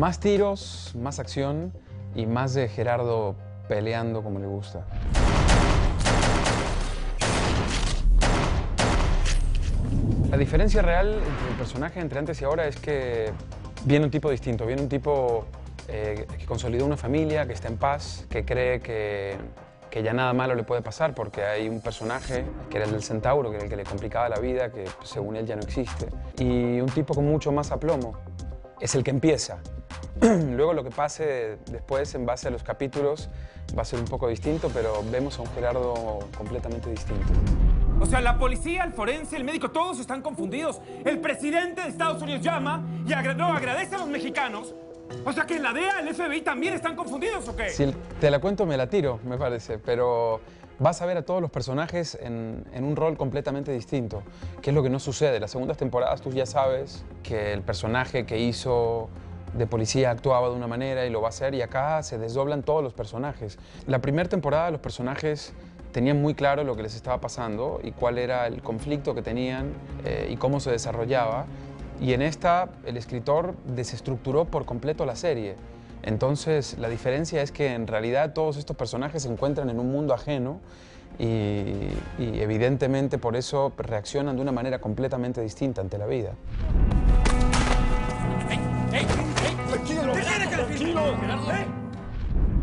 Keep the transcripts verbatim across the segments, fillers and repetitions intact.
Más tiros, más acción y más de Gerardo peleando como le gusta. La diferencia real entre el personaje entre antes y ahora es que viene un tipo distinto, viene un tipo eh, que consolidó una familia, que está en paz, que cree que, que ya nada malo le puede pasar porque hay un personaje que era el del Centauro, que era el que le complicaba la vida, que según él ya no existe. Y un tipo con mucho más aplomo es el que empieza. Luego lo que pase después en base a los capítulos va a ser un poco distinto, pero vemos a un Gerardo completamente distinto. O sea, la policía, el forense, el médico, todos están confundidos. El presidente de Estados Unidos llama y agra- no, agradece a los mexicanos. O sea, que en la D E A, el F B I también están confundidos, ¿o qué? Si te la cuento, me la tiro, me parece, pero vas a ver a todos los personajes en, en un rol completamente distinto, que es lo que no sucede. Las segundas temporadas tú ya sabes que el personaje que hizo de policía actuaba de una manera y lo va a hacer, y acá se desdoblan todos los personajes. La primera temporada los personajes tenían muy claro lo que les estaba pasando y cuál era el conflicto que tenían eh, y cómo se desarrollaba, y en esta el escritor desestructuró por completo la serie. Entonces la diferencia es que en realidad todos estos personajes se encuentran en un mundo ajeno y, y evidentemente por eso reaccionan de una manera completamente distinta ante la vida.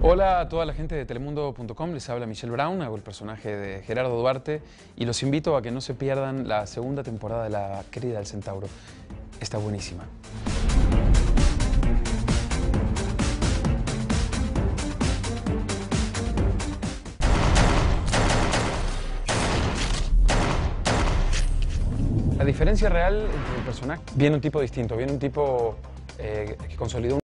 Hola a toda la gente de telemundo punto com, les habla Michel Brown, hago el personaje de Gerardo Duarte y los invito a que no se pierdan la segunda temporada de La querida del Centauro. Está buenísima. La diferencia real entre el personaje, viene un tipo distinto, viene un tipo eh, que consolidó un